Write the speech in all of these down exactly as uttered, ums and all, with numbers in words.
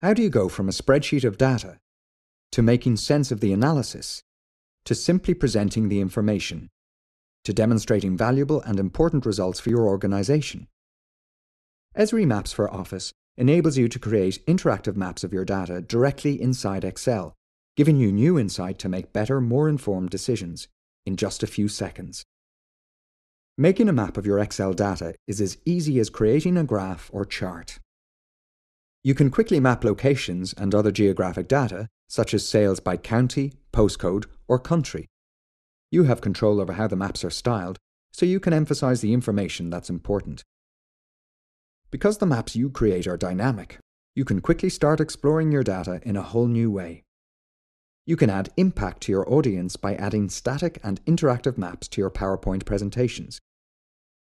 How do you go from a spreadsheet of data to making sense of the analysis, to simply presenting the information, to demonstrating valuable and important results for your organization? Esri Maps for Office enables you to create interactive maps of your data directly inside Excel, giving you new insight to make better, more informed decisions in just a few seconds. Making a map of your Excel data is as easy as creating a graph or chart. You can quickly map locations and other geographic data, such as sales by county, postcode, or country. You have control over how the maps are styled, so you can emphasize the information that's important. Because the maps you create are dynamic, you can quickly start exploring your data in a whole new way. You can add impact to your audience by adding static and interactive maps to your PowerPoint presentations.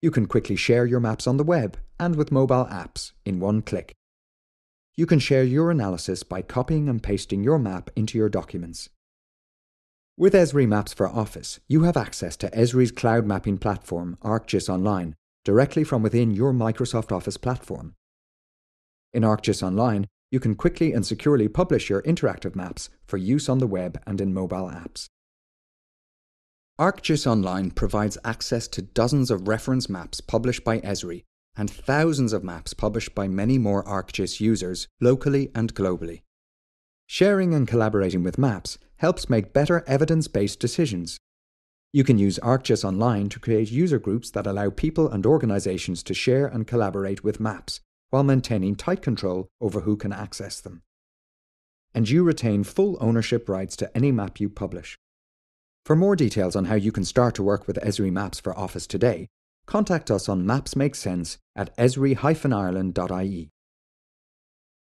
You can quickly share your maps on the web and with mobile apps in one click. You can share your analysis by copying and pasting your map into your documents. With Esri Maps for Office, you have access to Esri's cloud mapping platform, ArcGIS Online, directly from within your Microsoft Office platform. In ArcGIS Online, you can quickly and securely publish your interactive maps for use on the web and in mobile apps. ArcGIS Online provides access to dozens of reference maps published by Esri, and thousands of maps published by many more ArcGIS users, locally and globally. Sharing and collaborating with maps helps make better evidence-based decisions. You can use ArcGIS Online to create user groups that allow people and organizations to share and collaborate with maps, while maintaining tight control over who can access them. And you retain full ownership rights to any map you publish. For more details on how you can start to work with Esri Maps for Office today, contact us on Maps Make Sense at esri dash ireland dot I E.